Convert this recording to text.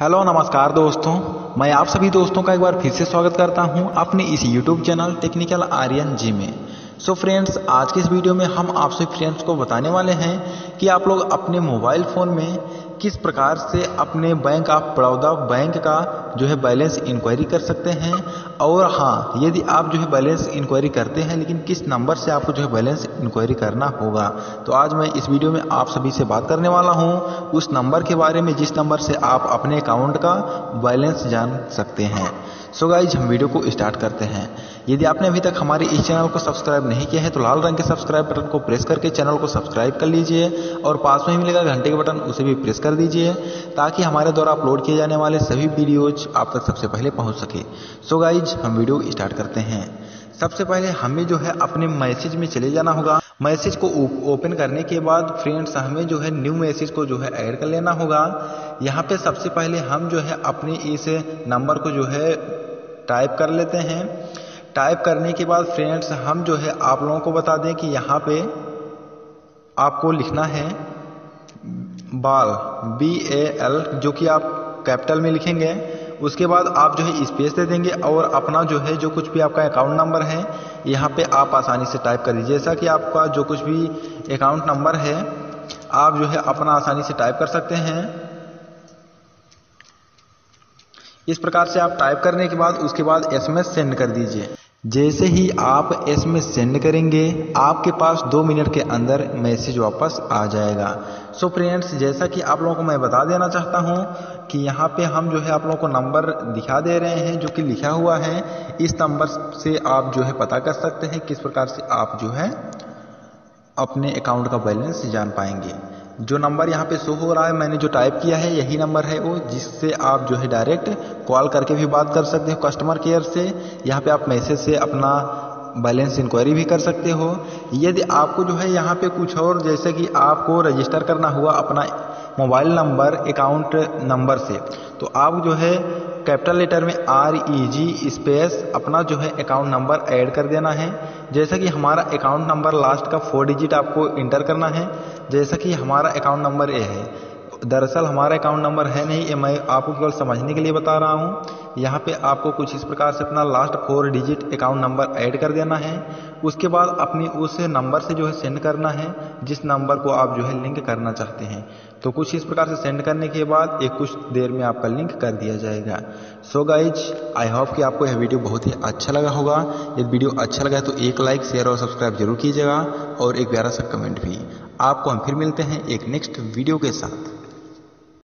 Hello नमस्कार दोस्तों, मैं आप सभी दोस्तों का एक बार फिर से स्वागत करता हूं अपने इस YouTube channel technical Aryan ji में। सो फ्रेंड्स, आज के इस वीडियो में हम आपसे फ्रेंड्स को बताने वाले हैं कि आप लोग अपने मोबाइल फ़ोन में किस प्रकार से अपने बैंक ऑफ बड़ौदा बैंक का जो है बैलेंस इंक्वायरी कर सकते हैं। और हाँ, यदि आप जो है बैलेंस इंक्वायरी करते हैं लेकिन किस नंबर से आपको जो है बैलेंस इंक्वायरी करना होगा, तो आज मैं इस वीडियो में आप सभी से बात करने वाला हूँ उस नंबर के बारे में जिस नंबर से आप अपने अकाउंट का बैलेंस जान सकते हैं। सो गाइज, हम वीडियो को स्टार्ट करते हैं। यदि आपने अभी तक हमारे इस चैनल को सब्सक्राइब नहीं किया है तो लाल रंग के सब्सक्राइब बटन को प्रेस करके चैनल को सब्सक्राइब कर लीजिए और पास में ही मिलेगा घंटे का बटन, उसे भी प्रेस कर दीजिए ताकि हमारे द्वारा अपलोड किए जाने वाले सभी वीडियोज आप तक सबसे पहले पहुंच सके। सो गाइज, हम वीडियो स्टार्ट करते हैं। सबसे पहले हमें जो है अपने मैसेज में चले जाना होगा। मैसेज को ओपन करने के बाद फ्रेंड्स हमें जो है न्यू मैसेज को जो है ऐड कर लेना होगा। यहाँ पे सबसे पहले हम जो है अपने इस नंबर को जो है टाइप कर लेते हैं। टाइप करने के बाद फ्रेंड्स हम जो है आप लोगों को बता दें कि यहाँ पे आपको लिखना है बाल BAL, जो कि आप कैपिटल में लिखेंगे। उसके बाद आप जो है स्पेस दे देंगे और अपना जो है जो कुछ भी आपका अकाउंट नंबर है यहाँ पे आप आसानी से टाइप कर दीजिए। जैसा कि आपका जो कुछ भी अकाउंट नंबर है आप जो है अपना आसानी से टाइप कर सकते हैं। इस प्रकार से आप टाइप करने के बाद उसके बाद SMS सेंड कर दीजिए। जैसे ही आप SMS सेंड करेंगे आपके पास 2 मिनट के अंदर मैसेज वापस आ जाएगा। सो फ्रेंड्स, जैसा कि आप लोगों को मैं बता देना चाहता हूं कि यहाँ पे हम जो है आप लोगों को नंबर दिखा दे रहे हैं जो कि लिखा हुआ है। इस नंबर से आप जो है पता कर सकते हैं किस प्रकार से आप जो है अपने अकाउंट का बैलेंस जान पाएंगे। जो नंबर यहाँ पे शो हो रहा है, मैंने जो टाइप किया है यही नंबर है वो, जिससे आप जो है डायरेक्ट कॉल करके भी बात कर सकते हो कस्टमर केयर से। यहाँ पे आप मैसेज से अपना बैलेंस इंक्वायरी भी कर सकते हो। यदि आपको जो है यहाँ पे कुछ और, जैसे कि आपको रजिस्टर करना हुआ अपना मोबाइल नंबर अकाउंट नंबर से, तो आप जो है कैपिटल लेटर में REG स्पेस अपना जो है अकाउंट नंबर ऐड कर देना है। जैसा कि हमारा अकाउंट नंबर लास्ट का 4 डिजिट आपको इंटर करना है। जैसा कि हमारा अकाउंट नंबर ये है, दरअसल हमारा अकाउंट नंबर है नहीं, ये मैं आपको केवल समझने के लिए बता रहा हूँ। यहाँ पे आपको कुछ इस प्रकार से अपना last 4 digit account number add कर देना है। उसके बाद अपने उस नंबर से जो है सेंड करना है जिस नंबर को आप जो है लिंक करना चाहते हैं। तो कुछ इस प्रकार से सेंड करने के बाद एक कुछ देर में आपका लिंक कर दिया जाएगा। सो गाइज, आई होप कि आपको यह वीडियो बहुत ही अच्छा लगा होगा। यदि वीडियो अच्छा लगा है तो एक लाइक, शेयर और सब्सक्राइब जरूर कीजिएगा और एक प्यारा सा कमेंट भी। आपको हम फिर मिलते हैं एक नेक्स्ट वीडियो के साथ।